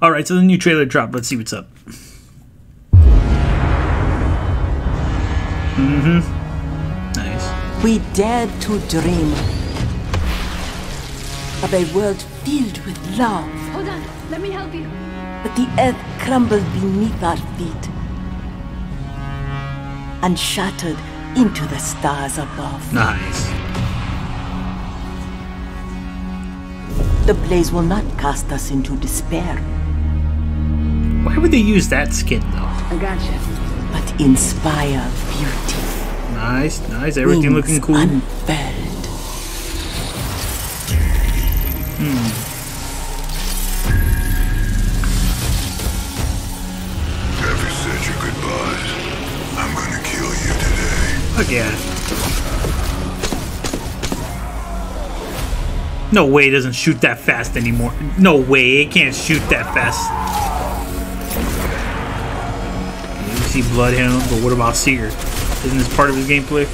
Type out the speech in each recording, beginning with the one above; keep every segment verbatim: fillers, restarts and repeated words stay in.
All right, so the new trailer dropped. Let's see what's up. Mm-hmm. Nice. We dared to dream of a world filled with love. Hold on, let me help you. But the earth crumbled beneath our feet and shattered into the stars above. Nice. The blaze will not cast us into despair. Why would they use that skin, though? I gotcha. But inspire beauty. Nice, nice. Everything Wings looking cool. Unfurled. Hmm. Again. No way it doesn't shoot that fast anymore. No way it can't shoot that fast. You see Bloodhound, but what about Seer? Isn't this part of his gameplay?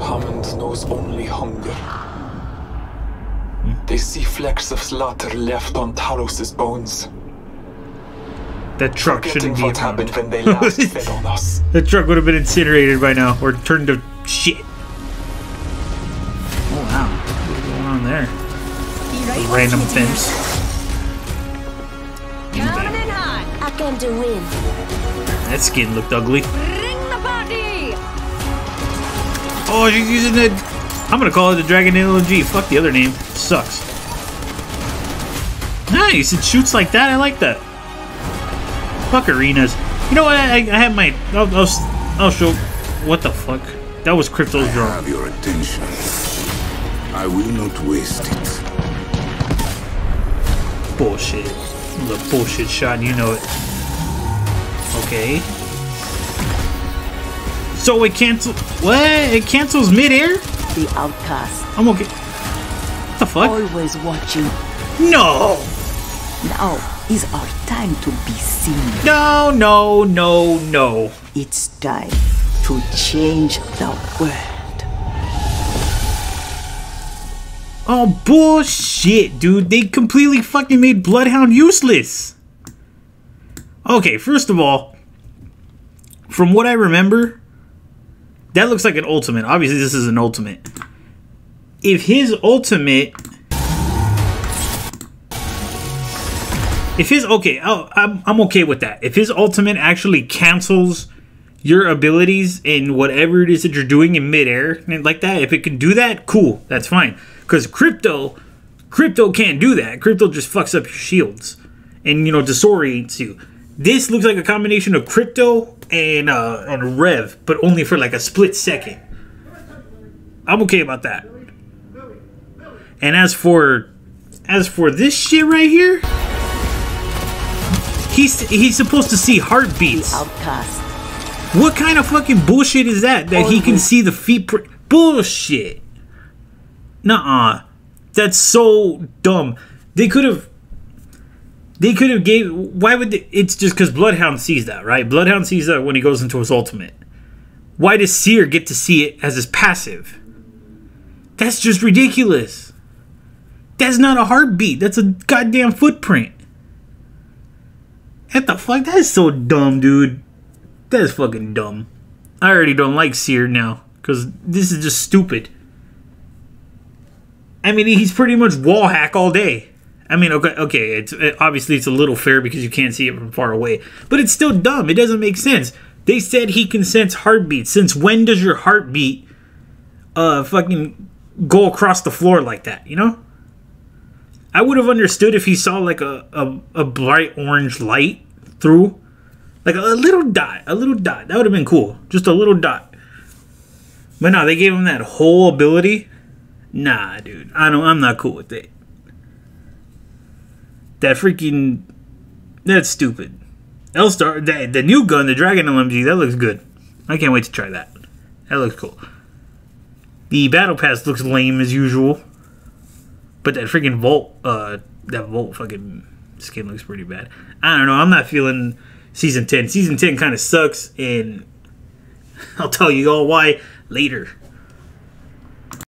Hammond knows only hunger. Hmm? They see flecks of slaughter left on Talos' bones. That truck shouldn't be happened when they last fed on us. That truck would have been incinerated by now, or turned to shit. Oh wow, what's going on there? Right, random fence. Coming in hot. I can do it. That skin looked ugly. Bring the body. Oh, she's using the. I'm gonna call it the Dragon L M G. Fuck the other name. Sucks. Nice. It shoots like that. I like that. Fuck arenas. You know what? I, I have my. I'll, I'll, I'll show. What the fuck? That was Crypto's draw. I have your attention. I will not waste it. Bullshit. The bullshit shot. You know it. Okay. So it cancels. What? It cancels midair? The outcast. I'm okay. What the fuck? Always watching. No. Now is our time to be seen. No, no, no, no. It's time to change the world. Oh, bullshit, dude. They completely fucking made Bloodhound useless. Okay, first of all, from what I remember, that looks like an ultimate. Obviously, this is an ultimate. If his ultimate... If his okay, I'll, I'm I'm okay with that. If his ultimate actually cancels your abilities in whatever it is that you're doing in midair and like that, if it can do that, cool, that's fine. Because crypto, crypto can't do that. Crypto just fucks up your shields and you know disorients you. This looks like a combination of crypto and uh, and rev, but only for like a split second. I'm okay about that. And as for as for this shit right here. He's, he's supposed to see heartbeats. What kind of fucking bullshit is that? That he can see the feet pr- Bullshit. Nuh-uh. That's so dumb. They could have... They could have gave... Why would they... It's just because Bloodhound sees that, right? Bloodhound sees that when he goes into his ultimate. Why does Seer get to see it as his passive? That's just ridiculous. That's not a heartbeat. That's a goddamn footprint. What the fuck? That is so dumb, dude. That is fucking dumb. I already don't like Seer now, because this is just stupid. I mean, he's pretty much wallhack all day. I mean, okay, okay. It's it, obviously, it's a little fair because you can't see it from far away. But it's still dumb. It doesn't make sense. They said he can sense heartbeats. Since when does your heartbeat uh, fucking go across the floor like that, you know? I would have understood if he saw like a, a, a bright orange light through. Like a, a little dot. A little dot. That would have been cool. Just a little dot. But no, they gave him that whole ability. Nah, dude. I don't, I'm not cool with it. That freaking... That's stupid. L-Star, the, the new gun, the Dragon L M G, that looks good. I can't wait to try that. That looks cool. The Battle Pass looks lame as usual. But that freaking Volt, uh, that Volt fucking skin looks pretty bad. I don't know. I'm not feeling Season ten. Season ten kind of sucks, and I'll tell you all why later.